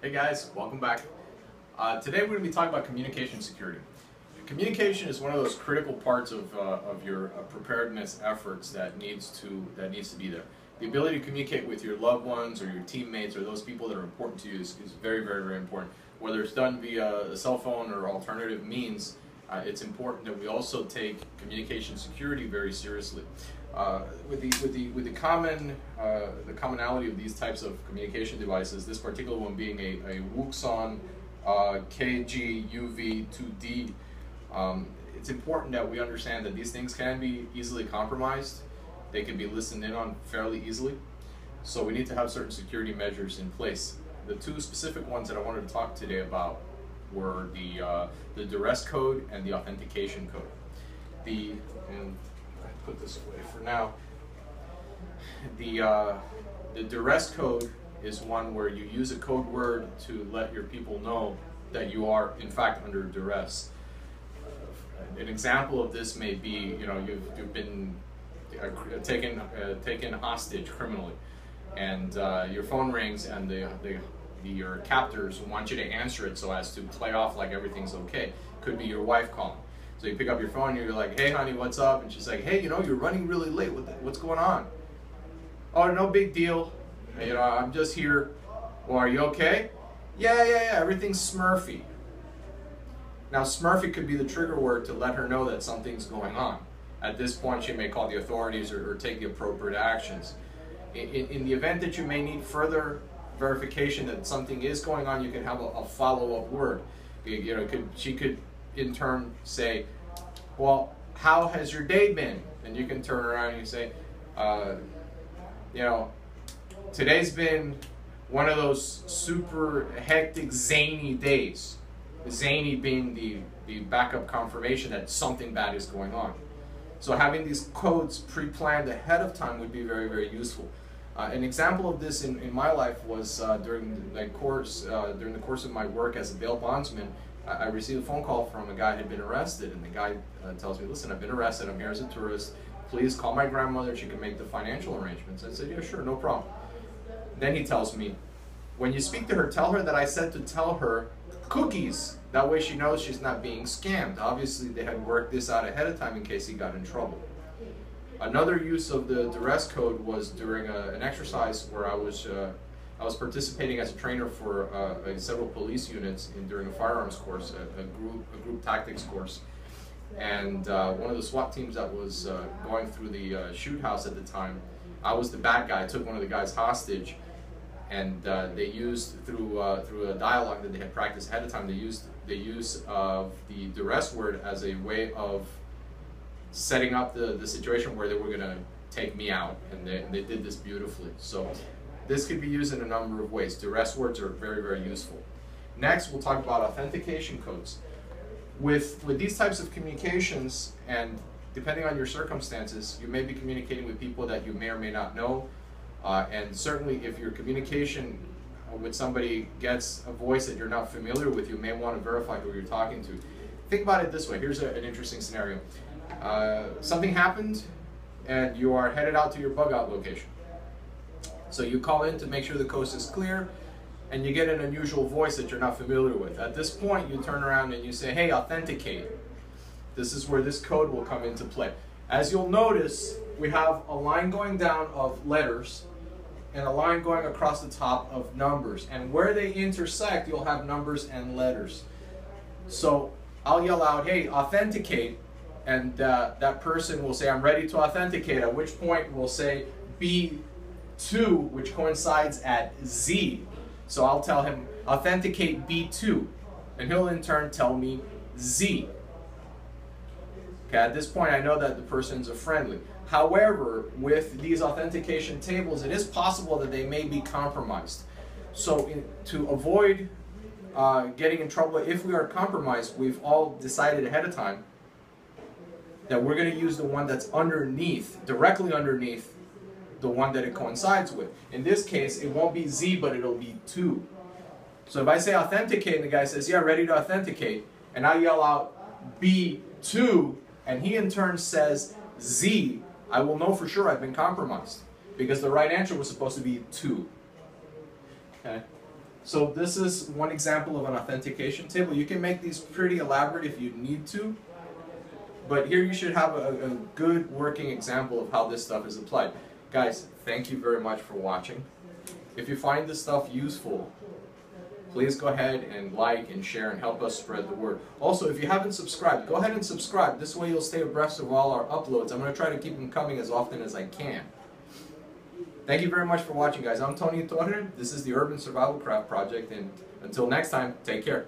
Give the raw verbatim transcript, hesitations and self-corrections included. Hey guys, welcome back. Uh, today we're going to be talking about communication security. Communication is one of those critical parts of, uh, of your uh, preparedness efforts that needs to that needs to be there. The ability to communicate with your loved ones or your teammates or those people that are important to you is, is very, very, very important. Whether it's done via a cell phone or alternative means, uh, it's important that we also take communication security very seriously. Uh, with the with the with the common uh, the commonality of these types of communication devices, this particular one being a, a Wuxon uh, K G U V two D, um, it's important that we understand that these things can be easily compromised. They can be listened in on fairly easily, so we need to have certain security measures in place. The two specific ones that I wanted to talk today about were the uh, the duress code and the authentication code. The and Put this away for now. The uh, the duress code is one where you use a code word to let your people know that you are in fact under duress. Uh, an example of this may be, you know, you've you've been uh, taken uh, taken hostage criminally, and uh, your phone rings and the the your captors want you to answer it so as to play off like everything's okay. Could be your wife calling. So you pick up your phone and you're like, "Hey honey, what's up?" And she's like, "Hey, you know, you're running really late. What the, what's going on?" "Oh, no big deal. You know, I'm just here." "Well, are you okay?" "Yeah, yeah, yeah, everything's Smurfy." Now Smurfy could be the trigger word to let her know that something's going on. At this point, she may call the authorities or, or take the appropriate actions. In, in, in the event that you may need further verification that something is going on, you can have a, a follow-up word. You, you know, could, she could in turn say, "Well, how has your day been?" And you can turn around and you say, uh, you know, "Today's been one of those super hectic, zany days." Zany being the, the backup confirmation that something bad is going on. So having these codes pre-planned ahead of time would be very, very useful. Uh, an example of this in, in my life was uh, during the course uh, during the course of my work as a bail bondsman. I received a phone call from a guy who had been arrested, and the guy uh, tells me, "Listen, I've been arrested, I'm here as a tourist, please call my grandmother, she can make the financial arrangements." I said, "Yeah, sure, no problem." Then he tells me, "When you speak to her, tell her that I said to tell her cookies, that way she knows she's not being scammed." Obviously they had worked this out ahead of time in case he got in trouble. Another use of the duress code was during a, an exercise where I was uh, I was participating as a trainer for uh, several police units in, during a firearms course, a, a, group, a group tactics course. And uh, one of the SWAT teams that was uh, going through the uh, shoot house at the time, I was the bad guy. I took one of the guys hostage, and uh, they used, through, uh, through a dialogue that they had practiced ahead of time, they used the use of the duress word as a way of setting up the, the situation where they were going to take me out, and they, and they did this beautifully. So this could be used in a number of ways. Duress words are very, very useful. Next, we'll talk about authentication codes. With, with these types of communications, and depending on your circumstances, you may be communicating with people that you may or may not know. Uh, and certainly if your communication with somebody gets a voice that you're not familiar with, you may want to verify who you're talking to. Think about it this way. Here's a, an interesting scenario. Uh, something happened, and you are headed out to your bug out location. So you call in to make sure the coast is clear, and you get an unusual voice that you're not familiar with. At this point, you turn around and you say, "Hey, authenticate." This is where this code will come into play. As you'll notice, we have a line going down of letters and a line going across the top of numbers. And where they intersect, you'll have numbers and letters. So I'll yell out, "Hey, authenticate," and uh, that person will say, "I'm ready to authenticate," at which point we'll say, "Be two, which coincides at Z. So I'll tell him, "Authenticate B two," and he'll in turn tell me Z. Okay, at this point I know that the person's a friendly. However, with these authentication tables, it is possible that they may be compromised. So in, to avoid uh, getting in trouble if we are compromised, we've all decided ahead of time that we're going to use the one that's underneath, directly underneath the one that it coincides with. In this case, it won't be Z, but it'll be two. So if I say authenticate, and the guy says, "Yeah, ready to authenticate," and I yell out B two, and he in turn says Z, I will know for sure I've been compromised, because the right answer was supposed to be two. Okay? So this is one example of an authentication table. You can make these pretty elaborate if you need to, but here you should have a, a good working example of how this stuff is applied. Guys, thank you very much for watching. If you find this stuff useful, please go ahead and like and share and help us spread the word. Also, if you haven't subscribed, go ahead and subscribe. This way you'll stay abreast of all our uploads. I'm going to try to keep them coming as often as I can. Thank you very much for watching, guys. I'm Tony Torre. This is the Urban Survival Craft Project, and until next time, take care.